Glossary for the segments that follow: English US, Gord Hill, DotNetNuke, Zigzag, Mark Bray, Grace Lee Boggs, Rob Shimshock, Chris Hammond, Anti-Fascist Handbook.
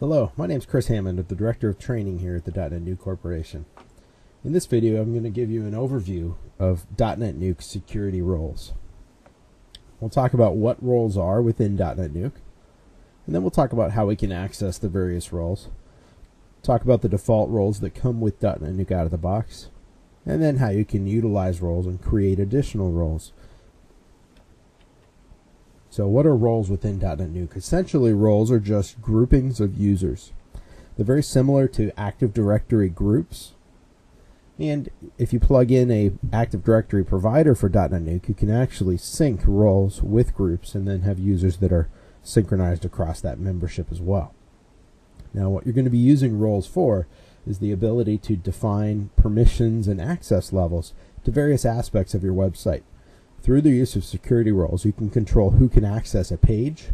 Hello, my name is Chris Hammond, the Director of Training here at the DotNetNuke Corporation. In this video, I'm going to give you an overview of DotNetNuke security roles. We'll talk about what roles are within DotNetNuke, and then we'll talk about how we can access the various roles, talk about the default roles that come with DotNetNuke out of the box, and then how you can utilize roles and create additional roles. So what are roles within DotNetNuke? Essentially, roles are just groupings of users. They're very similar to Active Directory groups. And if you plug in a Active Directory provider for .NETNUke, you can actually sync roles with groups and then have users that are synchronized across that membership as well. Now, what you're going to be using roles for is the ability to define permissions and access levels to various aspects of your website. Through the use of security roles, you can control who can access a page,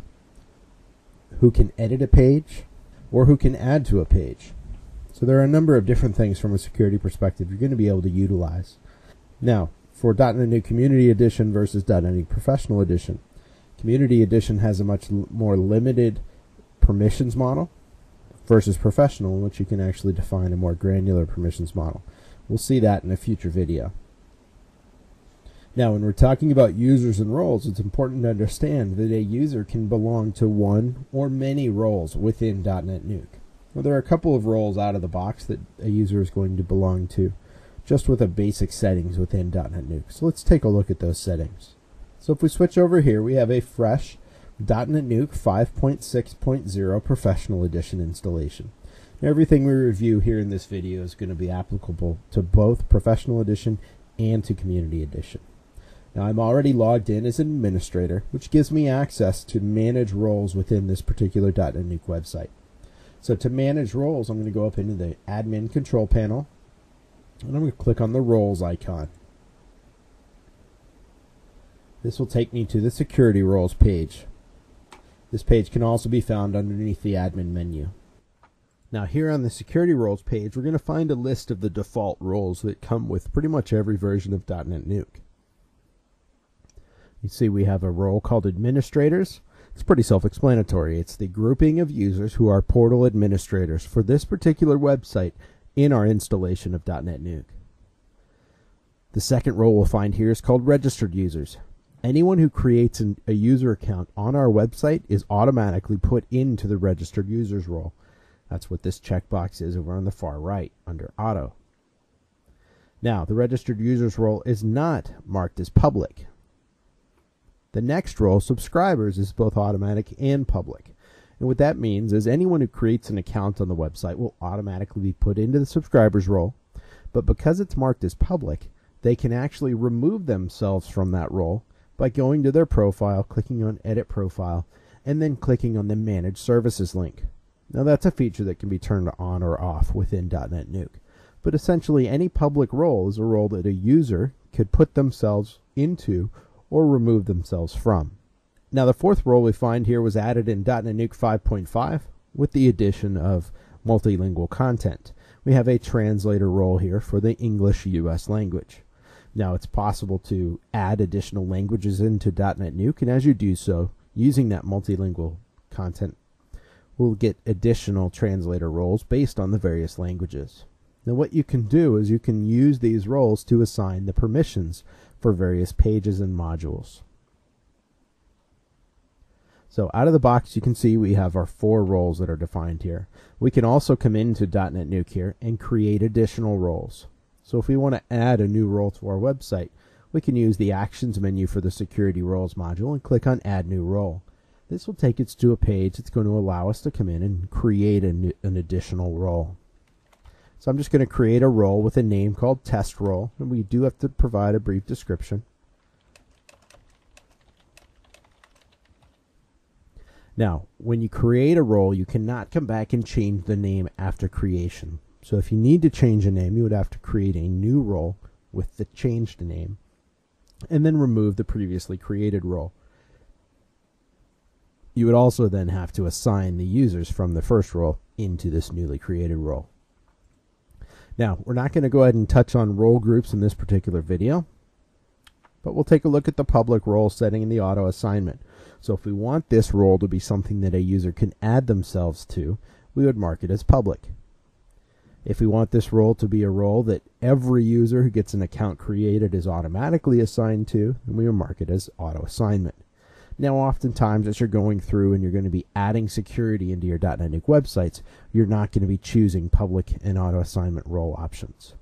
who can edit a page, or who can add to a page. So there are a number of different things from a security perspective you're going to be able to utilize. Now, for .NETNUke Community Edition versus .NETNUke Professional Edition, Community Edition has a much more limited permissions model versus Professional, in which you can actually define a more granular permissions model. We'll see that in a future video. Now, when we're talking about users and roles, it's important to understand that a user can belong to one or many roles within .NETNUke. Well, there are a couple of roles out of the box that a user is going to belong to just with the basic settings within .NETNUke. So let's take a look at those settings. So if we switch over here, we have a fresh .NETNUke 5.6.0 Professional Edition installation. Now, everything we review here in this video is going to be applicable to both Professional Edition and to Community Edition. Now, I'm already logged in as an administrator, which gives me access to manage roles within this particular .NETNUke website. So to manage roles, I'm going to go up into the admin control panel, and I'm going to click on the roles icon. This will take me to the security roles page. This page can also be found underneath the admin menu. Now, here on the security roles page, we're going to find a list of the default roles that come with pretty much every version of .NETNUke. You see we have a role called administrators. It's pretty self-explanatory. It's the grouping of users who are portal administrators for this particular website in our installation of .NETNUke. The second role we'll find here is called registered users. Anyone who creates a user account on our website is automatically put into the registered users role. That's what this checkbox is over on the far right under auto. Now, the registered users role is not marked as public. The next role, subscribers, is both automatic and public. And what that means is anyone who creates an account on the website will automatically be put into the subscribers role, but because it's marked as public, they can actually remove themselves from that role by going to their profile, clicking on Edit Profile, and then clicking on the Manage Services link. Now, that's a feature that can be turned on or off within .NETNUke, but essentially any public role is a role that a user could put themselves into or remove themselves from. Now, the fourth role we find here was added in .NETNUke 5.5 with the addition of multilingual content. We have a translator role here for the English US language. Now, it's possible to add additional languages into .NETNUke, and as you do so, using that multilingual content, we'll get additional translator roles based on the various languages. Now, what you can do is you can use these roles to assign the permissions for various pages and modules. So out of the box, you can see we have our four roles that are defined here. We can also come into .NETNUke here and create additional roles. So if we want to add a new role to our website, we can use the actions menu for the security roles module and click on add new role. This will take us to a page that's going to allow us to come in and create an additional role. So I'm just going to create a role with a name called test role, and we do have to provide a brief description. Now, when you create a role, you cannot come back and change the name after creation. So if you need to change a name, you would have to create a new role with the changed name and then remove the previously created role. You would also then have to assign the users from the first role into this newly created role. Now, we're not going to go ahead and touch on role groups in this particular video, but we'll take a look at the public role setting in the auto assignment. So if we want this role to be something that a user can add themselves to, we would mark it as public. If we want this role to be a role that every user who gets an account created is automatically assigned to, then we would mark it as auto assignment. Now, oftentimes, as you're going through and you're going to be adding security into your .NETNUC websites, you're not going to be choosing public and auto assignment role options.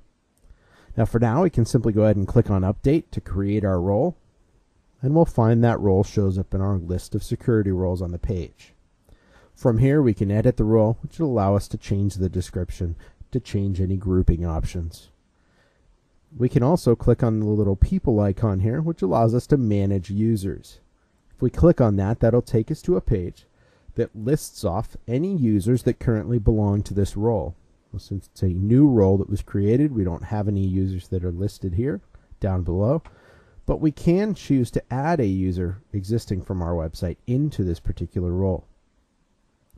Now, for now, we can simply go ahead and click on Update to create our role, and we'll find that role shows up in our list of security roles on the page. From here, we can edit the role, which will allow us to change the description, to change any grouping options. We can also click on the little people icon here, which allows us to manage users. If we click on that, that'll take us to a page that lists off any users that currently belong to this role. Well, since it's a new role that was created, we don't have any users that are listed here down below, but we can choose to add a user existing from our website into this particular role.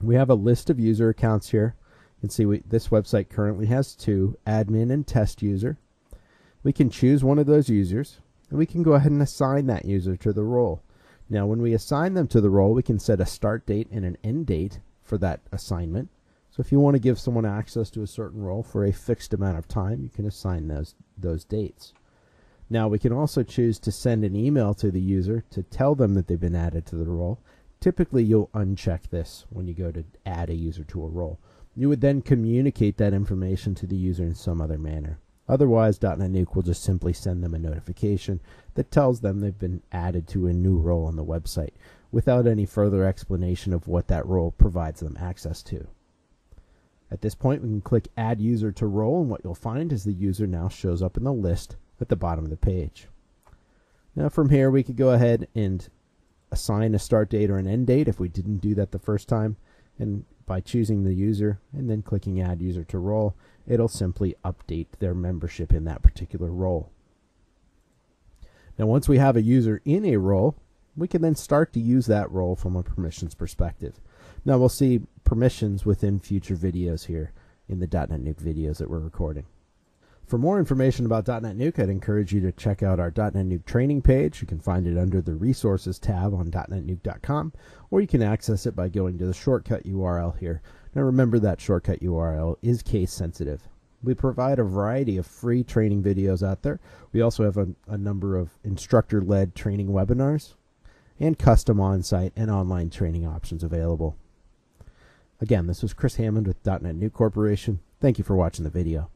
We have a list of user accounts here. You can see this website currently has two, admin and test user. We can choose one of those users, and we can go ahead and assign that user to the role. Now, when we assign them to the role, we can set a start date and an end date for that assignment. So if you want to give someone access to a certain role for a fixed amount of time, you can assign those dates. Now, we can also choose to send an email to the user to tell them that they've been added to the role. Typically, you'll uncheck this when you go to add a user to a role. You would then communicate that information to the user in some other manner. Otherwise, .NETNUke will just simply send them a notification that tells them they've been added to a new role on the website without any further explanation of what that role provides them access to. At this point, we can click Add User to Role, and what you'll find is the user now shows up in the list at the bottom of the page. Now, from here, we could go ahead and assign a start date or an end date if we didn't do that the first time, and by choosing the user and then clicking Add User to Role, it'll simply update their membership in that particular role. Now, once we have a user in a role, we can then start to use that role from a permissions perspective. Now, we'll see permissions within future videos here in the .NETNUke videos that we're recording. For more information about .NETNUke, I'd encourage you to check out our .NETNUke training page. You can find it under the Resources tab on .NETNUke.com, or you can access it by going to the shortcut URL here. Now, remember that shortcut URL is case sensitive. We provide a variety of free training videos out there. We also have a number of instructor-led training webinars and custom on-site and online training options available. Again, this was Chris Hammond with .NETNUke Corporation. Thank you for watching the video.